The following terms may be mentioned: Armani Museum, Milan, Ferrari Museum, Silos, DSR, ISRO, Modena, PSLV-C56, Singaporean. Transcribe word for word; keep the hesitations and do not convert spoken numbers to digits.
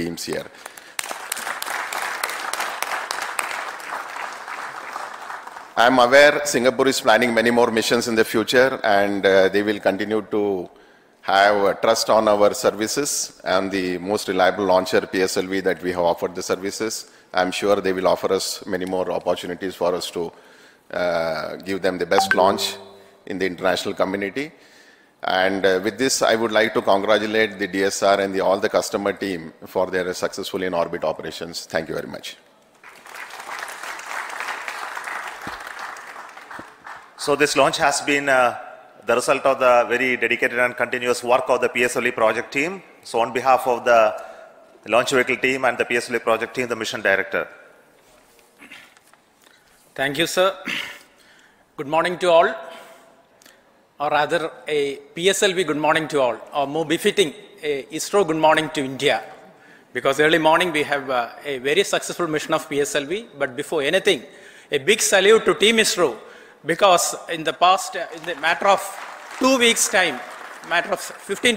teams here. I'm aware Singapore is planning many more missions in the future, and uh, they will continue to have a trust on our services and the most reliable launcher P S L V that we have offered the services. I'm sure they will offer us many more opportunities for us to uh, give them the best launch in the international community. And uh, with this, I would like to congratulate the D S R and the, all the customer team for their successful in-orbit operations. Thank you very much. So this launch has been uh, the result of the very dedicated and continuous work of the P S L V project team. So on behalf of the launch vehicle team and the P S L V project team, the mission director. Thank you, sir. Good morning to all, or rather a P S L V good morning to all, or more befitting, a ISRO good morning to India. Because early morning we have uh, a very successful mission of P S L V, but before anything, a big salute to Team ISRO. Because in the past, in the matter of two weeks' time, matter of fifteen to